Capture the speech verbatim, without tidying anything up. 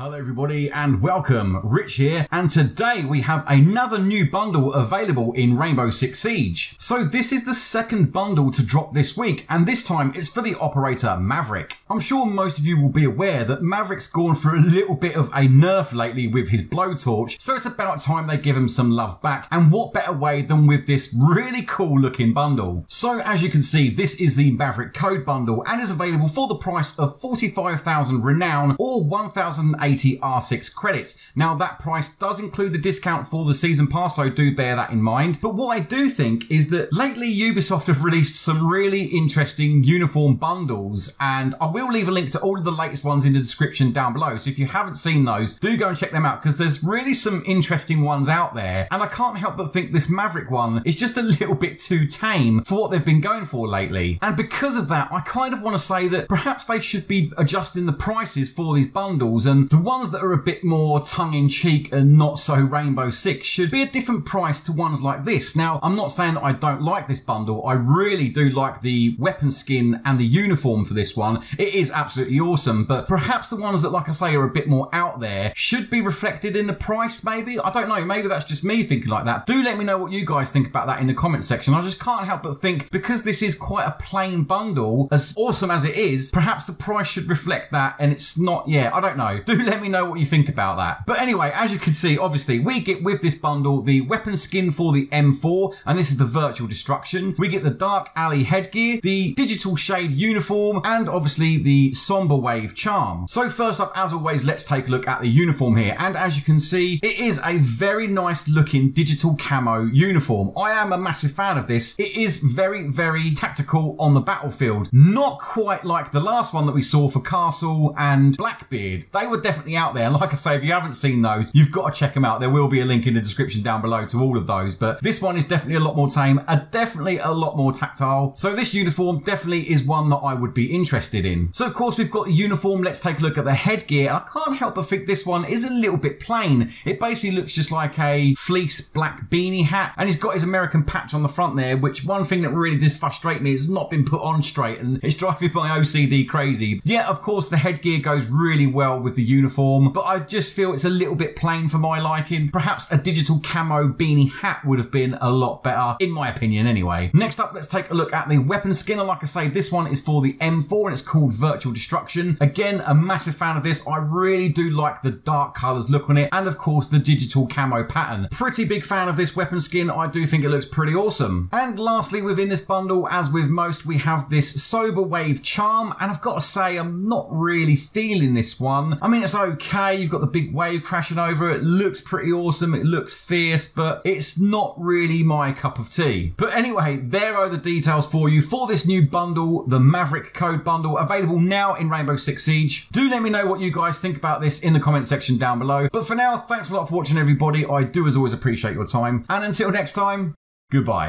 Hello everybody and welcome, Rich here, and today we have another new bundle available in Rainbow Six Siege. So this is the second bundle to drop this week, and this time it's for the operator Maverick. I'm sure most of you will be aware that Maverick's gone for a little bit of a nerf lately with his blowtorch, so it's about time they give him some love back, and what better way than with this really cool looking bundle. So as you can see, this is the Maverick Code Bundle and is available for the price of forty-five thousand Renown or one thousand eight hundred R six credits. Now that price does include the discount for the season pass, so do bear that in mind. But what I do think is that lately Ubisoft have released some really interesting uniform bundles, and I will leave a link to all of the latest ones in the description down below. So if you haven't seen those, do go and check them out, because there's really some interesting ones out there, and I can't help but think this Maverick one is just a little bit too tame for what they've been going for lately. And because of that, I kind of want to say that perhaps they should be adjusting the prices for these bundles, and the The ones that are a bit more tongue-in-cheek and not so Rainbow Six should be a different price to ones like this. Now, I'm not saying that I don't like this bundle. I really do like the weapon skin and the uniform for this one. It is absolutely awesome, but perhaps the ones that, like I say, are a bit more out there should be reflected in the price, maybe? I don't know. Maybe that's just me thinking like that. Do let me know what you guys think about that in the comments section. I just can't help but think, because this is quite a plain bundle, as awesome as it is, perhaps the price should reflect that, and it's not, yeah, I don't know. Do let me know what you think about that. But anyway, as you can see, obviously, we get with this bundle the weapon skin for the M four, and this is the Virtual Destruction. We get the Dark Alley headgear, the Digital Shade uniform, and obviously the Somber Wave charm. So first up, as always, let's take a look at the uniform here. And as you can see, it is a very nice looking digital camo uniform. I am a massive fan of this. It is very, very tactical on the battlefield. Not quite like the last one that we saw for Castle and Blackbeard. They were definitely out there, and like I say, if you haven't seen those, you've got to check them out. There will be a link in the description down below to all of those, but this one is definitely a lot more tame and definitely a lot more tactile. So this uniform definitely is one that I would be interested in. So of course we've got the uniform. Let's take a look at the headgear. I can't help but think this one is a little bit plain. It basically looks just like a fleece black beanie hat, and he's got his American patch on the front there, which one thing that really does frustrate me is not been put on straight, and it's driving my O C D crazy. Yeah, of course the headgear goes really well with the uniform Uniform, but I just feel it's a little bit plain for my liking. Perhaps a digital camo beanie hat would have been a lot better, in my opinion anyway. Next up, let's take a look at the weapon skin. Like I say, this one is for the M four and it's called Virtual Destruction. Again, a massive fan of this. I really do like the dark colours look on it, and of course the digital camo pattern. Pretty big fan of this weapon skin. I do think it looks pretty awesome. And lastly, within this bundle, as with most, we have this Somber Wave charm, and I've got to say I'm not really feeling this one. I mean, it's okay, you've got the big wave crashing over, it looks pretty awesome, it looks fierce, but it's not really my cup of tea. But anyway, there are the details for you for this new bundle, the Maverick Code Bundle, available now in Rainbow Six Siege. Do let me know what you guys think about this in the comment section down below. But for now, thanks a lot for watching everybody, I do as always appreciate your time, and until next time, goodbye.